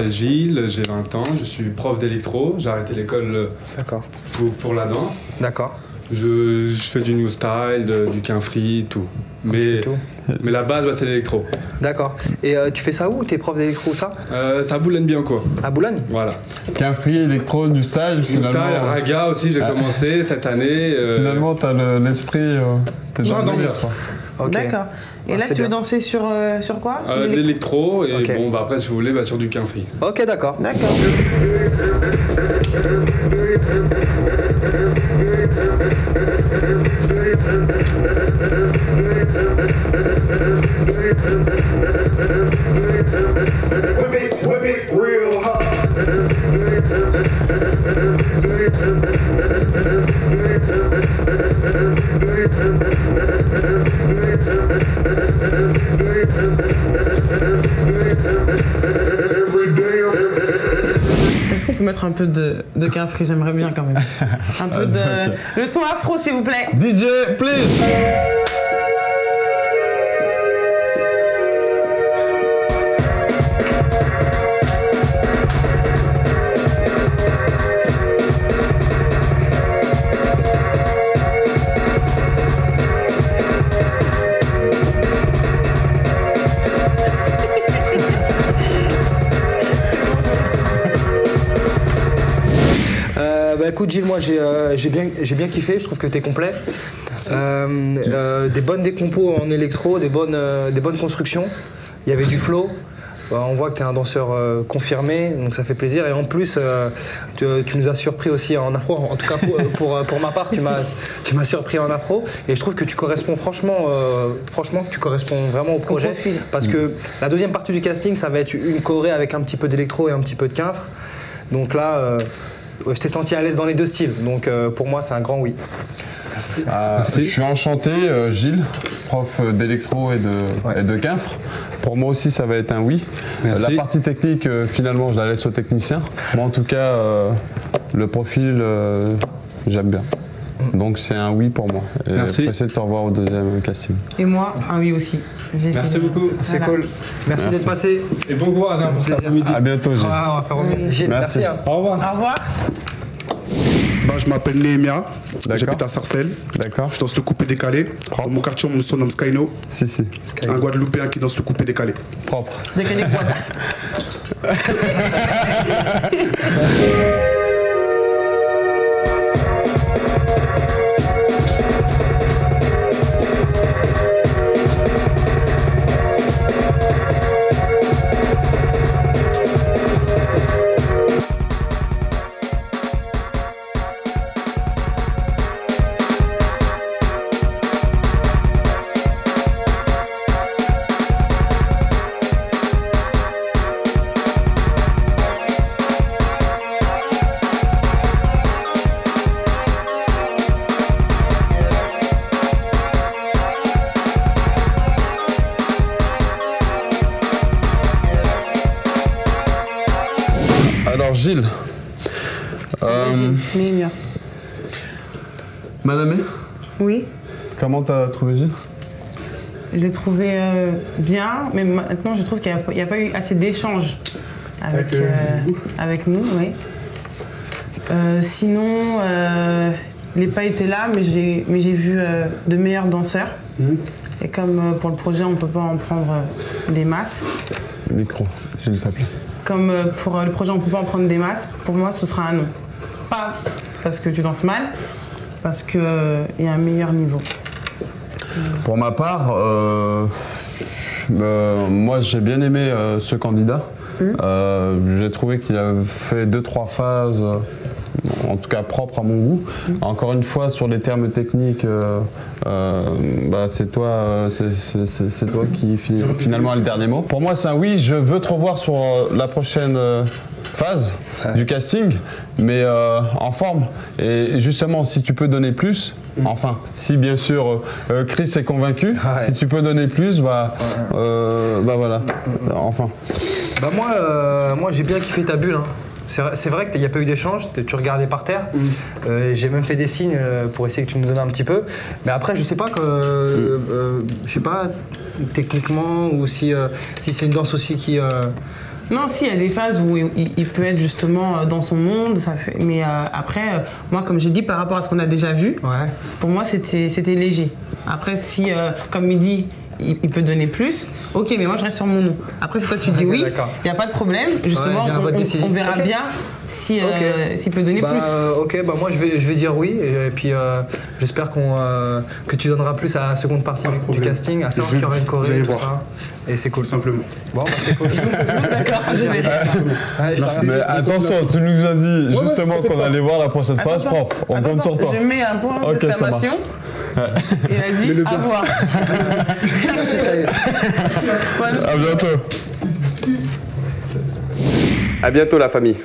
m'appelle Gilles, j'ai 20 ans, je suis prof d'électro, j'ai arrêté l'école pour la danse. D'accord. Je fais du new style, du pin free, tout. Mais la base, bah, c'est l'électro. D'accord. Et tu fais ça où? T'es prof d'électro, ça? C'est à Boulogne, bien quoi. À Boulogne? Voilà. Pin free, électro, du style. New style, raga aussi, j'ai commencé cette année. Finalement, t'as l'esprit. T'es genre danseur. Okay. D'accord. Et là, tu veux danser sur, sur quoi? L'électro, et bon, bah, après, si vous voulez, bah, sur du pin free. Ok, d'accord. D'accord. Whip it real hard. Est-ce qu'on peut mettre un peu de Quinfri? J'aimerais bien quand même. Un peu de... Le son afro, s'il vous plaît. DJ, please. Écoute Gilles, moi j'ai bien kiffé, je trouve que t'es complet. Des bonnes décompos en électro, des bonnes constructions, il y avait du flow. On voit que t'es un danseur confirmé, donc ça fait plaisir. Et en plus, tu nous as surpris aussi en afro. En tout cas, pour ma part, tu m'as surpris en afro. Et je trouve que tu corresponds franchement, tu corresponds vraiment au projet. Au profil. Parce que la deuxième partie du casting, ça va être une choré avec un petit peu d'électro et un petit peu de quinfre. Donc là... je t'ai senti à l'aise dans les deux styles, donc pour moi c'est un grand oui. Merci. Merci. Je suis enchanté, Gilles, prof d'électro et de quinfre. Pour moi aussi ça va être un oui. Merci. La partie technique, finalement je la laisse aux techniciens. Moi en tout cas, le profil, j'aime bien. Donc c'est un oui pour moi. Et merci. Pressé de te revoir au deuxième casting. Et moi, un oui aussi. Merci beaucoup. C'est cool. Merci d'être passé. Et bon courage pour cet après-midi. À bientôt, Gilles. Ah, on va faire au mieux. Gilles, merci. Au revoir. Au revoir. Bah, je m'appelle Nehemia. J'habite à Sarcelles. D'accord. Je danse le coupé décalé. Dans mon quartier, on me surnomme Skyno. Si, si. Skyno. Un Guadeloupéen qui danse le coupé décalé. Propre. Décalé quoi? Gilles, Madame, oui. Comment t'as trouvé Gilles? Je l'ai trouvé bien, mais maintenant je trouve qu'il n'y a pas eu assez d'échanges avec nous. Oui. Sinon, il n'est pas été là, mais j'ai vu de meilleurs danseurs. Et comme pour le projet, on ne peut pas en prendre des masses. Le micro, s'il vous plaît. Comme pour le projet, on ne peut pas en prendre des masses, pour moi, ce sera un non. Pas parce que tu danses mal, parce qu'il y a un meilleur niveau. Pour ma part, moi, j'ai bien aimé ce candidat. J'ai trouvé qu'il a fait 2-3 phases, en tout cas propres à mon goût. Encore une fois, sur les termes techniques, bah, c'est toi qui finalement a le dernier mot. Pour moi, c'est un oui. Je veux te revoir sur la prochaine phase du casting, mais en forme. Et justement, si tu peux donner plus, enfin, si bien sûr Chris est convaincu, si tu peux donner plus, bah, bah voilà, enfin. Bah moi, moi j'ai bien kiffé ta bulle. Hein. C'est vrai qu'il n'y a pas eu d'échange, tu regardais par terre. J'ai même fait des signes pour essayer que tu nous donnes un petit peu. Mais après, je sais pas que, je sais pas techniquement ou si c'est une danse aussi Non, si, il y a des phases où il peut être justement dans son monde, ça fait... mais après, moi, comme j'ai dit, par rapport à ce qu'on a déjà vu, ouais, pour moi, c'était léger. Après, si, comme il dit, il peut donner plus, ok, mais moi, je reste sur mon nom. Après, si toi, tu dis oui, il n'y a pas de problème, justement, ouais, on verra bien s'il peut donner plus. Ok, bah moi, je vais dire oui, et puis j'espère que tu donneras plus à la seconde partie du casting, à savoir qu'il y aura une choré, et c'est cool. Simplement. Bon, bah, c'est cool. D'accord, je vais dire. Attention, tu nous as dit justement qu'on allait voir la prochaine phase, prof, on compte sur toi. Je mets un point d'exclamation. Il a dit le au revoir. À bientôt. À bientôt la famille.